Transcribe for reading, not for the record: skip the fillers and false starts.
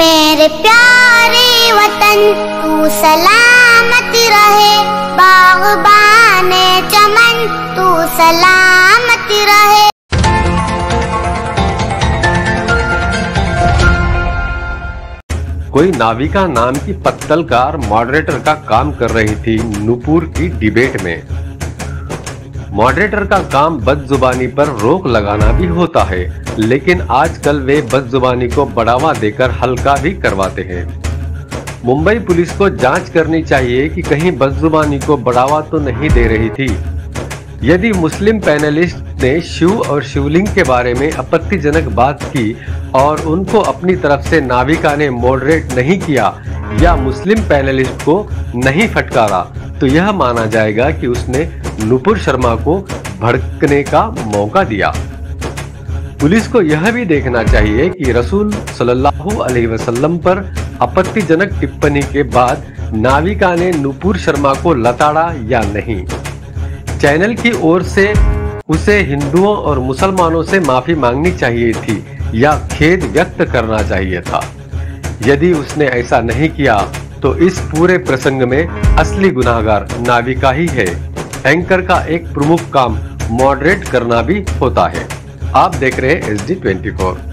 मेरे प्यारे वतन तू सलामत रहे, बाग़बाने चमन तू सलामत रहे। कोई नाविका नाम की पत्तलकार मॉडरेटर का काम कर रही थी नूपुर की डिबेट में। मॉडरेटर का काम बदजुबानी पर रोक लगाना भी होता है, लेकिन आजकल वे बदजुबानी को बढ़ावा देकर हल्का भी करवाते हैं। मुंबई पुलिस को जांच करनी चाहिए कि कहीं बदजुबानी को बढ़ावा तो नहीं दे रही थी। यदि मुस्लिम पैनलिस्ट ने शिव और शिवलिंग के बारे में आपत्तिजनक बात की और उनको अपनी तरफ से नाविका ने मॉडरेट नहीं किया या मुस्लिम पैनलिस्ट को नहीं फटकारा, तो यह माना जाएगा कि उसने नूपुर शर्मा को भड़कने का मौका दिया। पुलिस को यह भी देखना चाहिए कि रसूल सल्लल्लाहु अलैहि वसल्लम पर आपत्तिजनक टिप्पणी के बाद नाविका ने नूपुर शर्मा को लताड़ा या नहीं। चैनल की ओर से उसे हिंदुओं और मुसलमानों से माफी मांगनी चाहिए थी या खेद व्यक्त करना चाहिए था। यदि उसने ऐसा नहीं किया तो इस पूरे प्रसंग में असली गुनाहगार नाविका ही है। एंकर का एक प्रमुख काम मॉडरेट करना भी होता है। आप देख रहे हैं SD24।